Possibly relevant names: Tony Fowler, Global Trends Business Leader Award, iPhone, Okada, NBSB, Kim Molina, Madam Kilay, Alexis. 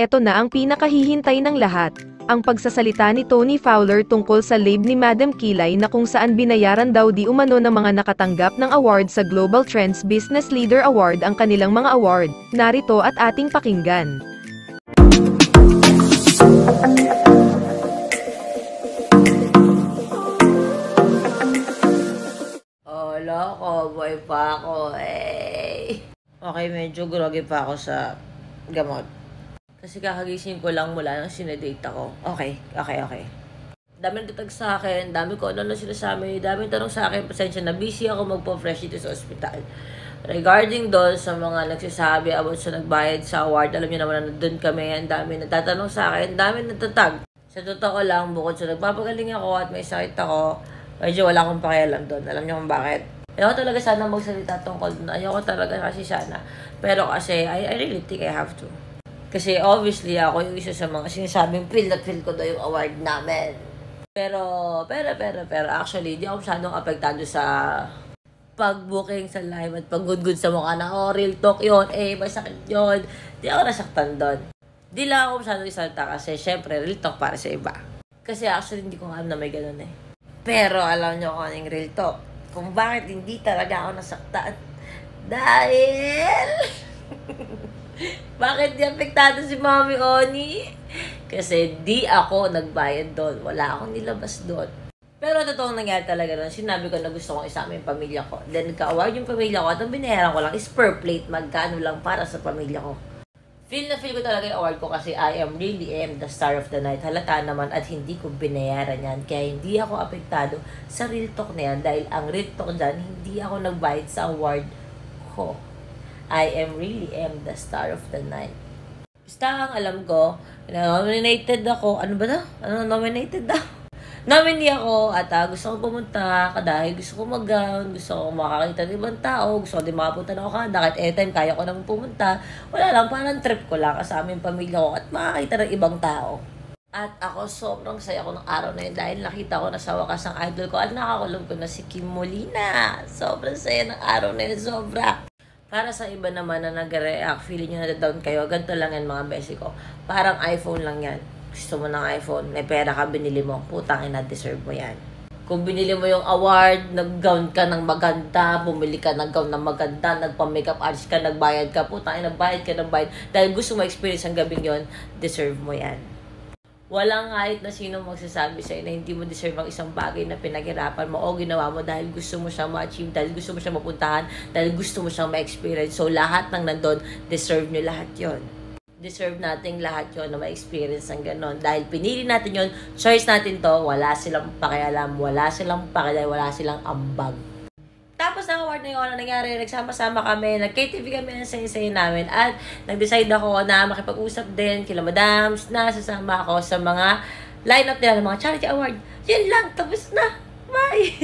Ito na ang pinakahihintay ng lahat, ang pagsasalita ni Tony Fowler tungkol sa lab ni Madam Kilay na kung saan binayaran daw di umano ng mga nakatanggap ng award sa Global Trends Business Leader Award ang kanilang mga award. Narito at ating pakinggan. Loko, boy pa ako eh. Okay, medyo groggy pa ako sa gamot. Kasi kakagising ko lang mula nang sinadate ako. Okay. Dami nagtatag sa akin, dami ko ano sinasabi, dami tanong sa akin, pasensya na busy ako magpo-fresh dito sa ospital. Regarding doon sa mga nagsasabi about sa nagbayad sa award, alam niyo naman na doon kami, ang dami nagtatanong sa akin, dami nagtatag. Sa totoo lang, bukod sa nagpapagaling ako at may sakit ako, medyo wala akong pakialam doon. Alam niyo kung bakit? Ayoko talaga sana magsalita tungkol doon. Ayoko talaga kasi sana. Pero kasi, I really think I have to. Kasi obviously, ako yung isa sa mga sinasabing feel that feel ko doon yung award namin. Pero actually, di ako masyadong apektado sa pag-booking sa live at pag-good-good sa mukha na, oh, real talk yun, eh, masakit yun. Di ako nasaktan doon. Di lang ako masyadong isalita kasi, syempre, real talk para sa iba. Kasi actually, hindi ko alam na may ganun eh. Pero alam nyo kung anong real talk, kung bakit hindi talaga ako nasaktan. Dahil... bakit di apektado si Mommy Oni? Kasi di ako nagbayad doon. Wala akong nilabas doon. Pero totoong nangyari talaga doon, sinabi ko na gusto kong isama yung pamilya ko. Then nagka-award yung pamilya ko at ang binayaran ko lang is per plate, magkano lang para sa pamilya ko. Feel na feel ko talaga yung award ko kasi I am the star of the night. Halata naman at hindi ko binayaran yan. Kaya hindi ako apektado sa real talk na yan. Dahil ang real talk dyan, hindi ako nagbayad sa award ko. I am the star of the night. Basta ang alam ko, nominated ako. Ano ba na? Ano nominated na? Nominee ako at gusto ko pumunta dahil gusto ko mag-gown, gusto ko makakita ng ibang tao, gusto ko din makapunta ng Okada, kahit anytime kaya ko nang pumunta. Wala lang, parang trip ko lang kasama yung pamilya ko at makakita ng ibang tao. At ako, sobrang saya ko ng araw na yun dahil nakita ko na sa wakas ang idol ko at nakakulong ko na si Kim Molina. Sobrang saya ng araw na yun, sobra. Para sa iba naman na nag-react, feeling nyo na down kayo, ganito lang yan mga besi ko. Parang iPhone lang yan. Gusto mo ng iPhone, may pera ka, binili mo, putang ina, deserve mo yan. Kung binili mo yung award, nag-gown ka ng maganda, bumili ka ng gown ng maganda, nagpa-makeup artist ka, nagbayad ka, putang ina, bayad ka ng bayad. Dahil gusto mo experience ang gabing yon, deserve mo yan. Walang kahit na sino magsasabi sa'yo na hindi mo deserve ang isang bagay na pinaghirapan mo o ginawa mo dahil gusto mo siyang ma-achieve, dahil gusto mo siyang mapuntahan, dahil gusto mo siyang ma-experience. So lahat ng nandun, deserve nyo lahat yon. Deserve natin lahat yon na ma-experience ng ganon. Dahil pinili natin yon, choice natin to, wala silang pakialam, wala silang pakilay, wala silang ambag. Tapos na award na yun, ano nangyari, nagsama-sama kami, nag-KTV kami ng say-say namin at nag-decide ako na makipag-usap din kila madams na sasama ako sa mga lineup nila ng mga charity award. Yun lang, tapos na! Bye!